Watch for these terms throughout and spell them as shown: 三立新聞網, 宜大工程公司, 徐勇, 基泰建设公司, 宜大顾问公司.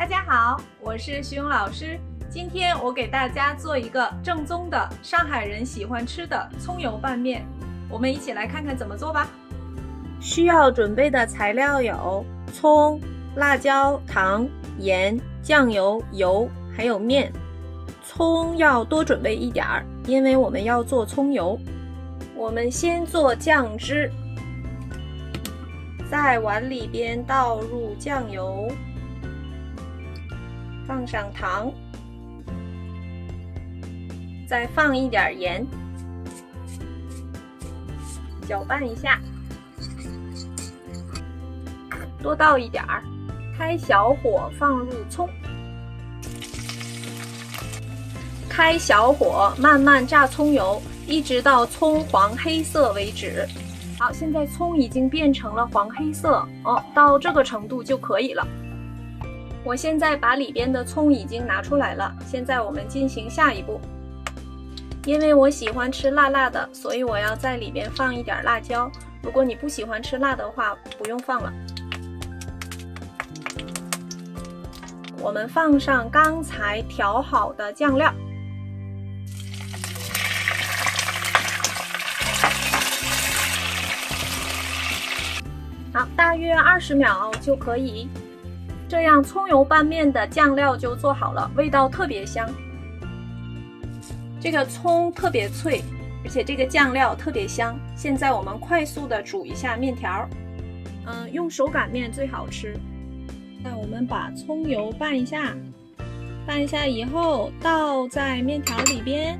大家好，我是徐勇老师。今天我给大家做一个正宗的上海人喜欢吃的葱油拌面，我们一起来看看怎么做吧。需要准备的材料有葱、辣椒、糖、盐、酱油、油，还有面。葱要多准备一点儿，因为我们要做葱油。我们先做酱汁，在碗里边倒入酱油，放上糖，再放一点盐，搅拌一下，多倒一点儿，开小火放入葱，开小火慢慢炸葱油，一直到葱黄黑色为止。好，现在葱已经变成了黄黑色哦，到这个程度就可以了。我现在把里边的葱已经拿出来了，现在我们进行下一步。因为我喜欢吃辣辣的，所以我要在里边放一点辣椒。如果你不喜欢吃辣的话，不用放了。我们放上刚才调好的酱料。好，大约20秒就可以，这样葱油拌面的酱料就做好了，味道特别香。这个葱特别脆，而且这个酱料特别香。现在我们快速的煮一下面条，用手擀面最好吃。那我们把葱油拌一下，拌一下以后倒在面条里边，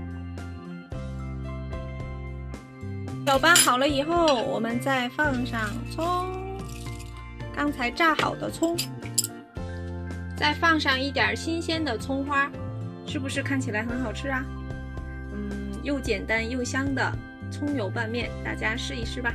搅拌好了以后，我们再放上葱。刚才炸好的葱，再放上一点新鲜的葱花，是不是看起来很好吃啊？又简单又香的葱油拌面，大家试一试吧。